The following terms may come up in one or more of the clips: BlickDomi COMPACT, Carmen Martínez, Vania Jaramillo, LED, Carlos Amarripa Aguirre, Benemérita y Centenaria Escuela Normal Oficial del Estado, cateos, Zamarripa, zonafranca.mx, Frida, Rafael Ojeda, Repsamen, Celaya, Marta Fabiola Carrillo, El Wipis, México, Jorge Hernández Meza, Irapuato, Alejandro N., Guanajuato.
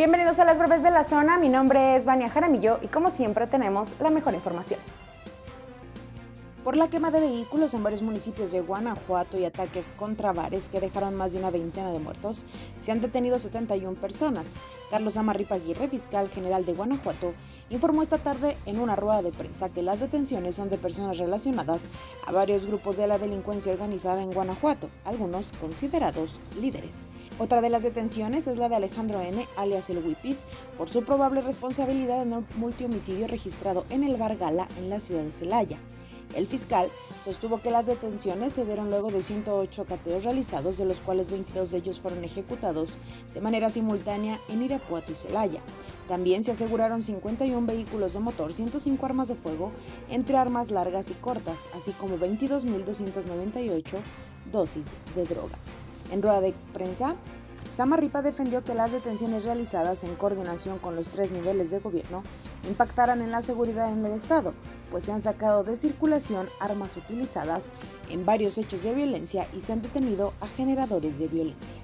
Bienvenidos a las breves de la zona, mi nombre es Vania Jaramillo y como siempre tenemos la mejor información. Por la quema de vehículos en varios municipios de Guanajuato y ataques contra bares que dejaron más de una veintena de muertos, se han detenido 71 personas. Carlos Amarripa Aguirre, fiscal general de Guanajuato, informó esta tarde en una rueda de prensa que las detenciones son de personas relacionadas a varios grupos de la delincuencia organizada en Guanajuato, algunos considerados líderes. Otra de las detenciones es la de Alejandro N., alias El Wipis, por su probable responsabilidad en un multihomicidio registrado en el bar Gala en la ciudad de Celaya. El fiscal sostuvo que las detenciones se dieron luego de 108 cateos realizados, de los cuales 22 de ellos fueron ejecutados de manera simultánea en Irapuato y Celaya. También se aseguraron 51 vehículos de motor, 105 armas de fuego, entre armas largas y cortas, así como 22.298 dosis de droga. En rueda de prensa, Zamarripa defendió que las detenciones realizadas en coordinación con los tres niveles de gobierno impactarán en la seguridad en el estado, pues se han sacado de circulación armas utilizadas en varios hechos de violencia y se han detenido a generadores de violencia.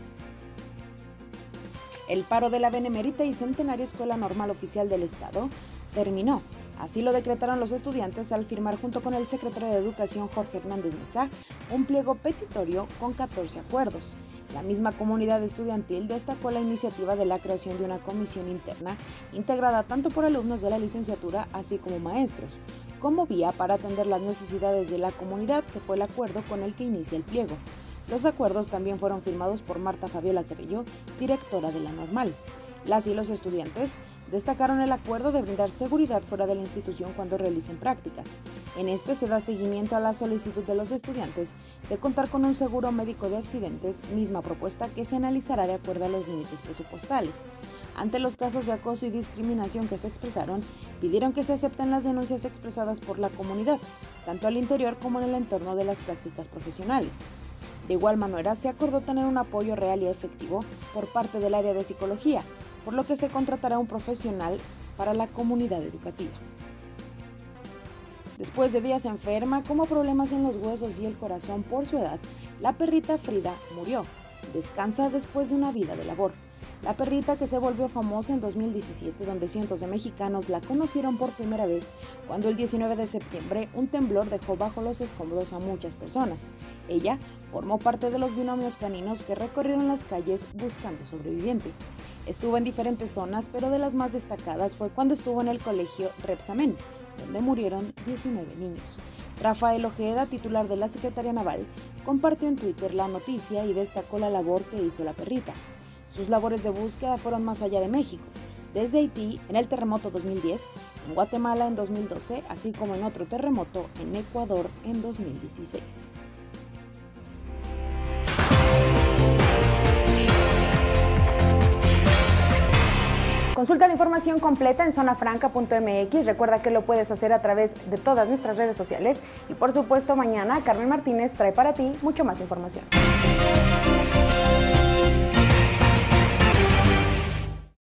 El paro de la Benemérita y Centenaria Escuela Normal Oficial del Estado terminó. Así lo decretaron los estudiantes al firmar junto con el secretario de Educación Jorge Hernández Meza un pliego petitorio con 14 acuerdos. La misma comunidad estudiantil destacó la iniciativa de la creación de una comisión interna integrada tanto por alumnos de la licenciatura así como maestros, como vía para atender las necesidades de la comunidad, que fue el acuerdo con el que inicia el pliego. Los acuerdos también fueron firmados por Marta Fabiola Carrillo, directora de la normal. Las y los estudiantes destacaron el acuerdo de brindar seguridad fuera de la institución cuando realicen prácticas. En este se da seguimiento a la solicitud de los estudiantes de contar con un seguro médico de accidentes, misma propuesta que se analizará de acuerdo a los límites presupuestales. Ante los casos de acoso y discriminación que se expresaron, pidieron que se acepten las denuncias expresadas por la comunidad, tanto al interior como en el entorno de las prácticas profesionales. De igual manera, se acordó tener un apoyo real y efectivo por parte del área de psicología, por lo que se contratará un profesional para la comunidad educativa. Después de días enferma, como problemas en los huesos y el corazón por su edad, la perrita Frida murió. Descansa después de una vida de labor. La perrita, que se volvió famosa en 2017, donde cientos de mexicanos la conocieron por primera vez, cuando el 19 de septiembre un temblor dejó bajo los escombros a muchas personas. Ella formó parte de los binomios caninos que recorrieron las calles buscando sobrevivientes. Estuvo en diferentes zonas, pero de las más destacadas fue cuando estuvo en el colegio Repsamen, donde murieron 19 niños. Rafael Ojeda, titular de la Secretaría Naval, compartió en Twitter la noticia y destacó la labor que hizo la perrita. Sus labores de búsqueda fueron más allá de México, desde Haití en el terremoto 2010, en Guatemala en 2012, así como en otro terremoto en Ecuador en 2016. Consulta la información completa en zonafranca.mx. Recuerda que lo puedes hacer a través de todas nuestras redes sociales y por supuesto mañana Carmen Martínez trae para ti mucho más información.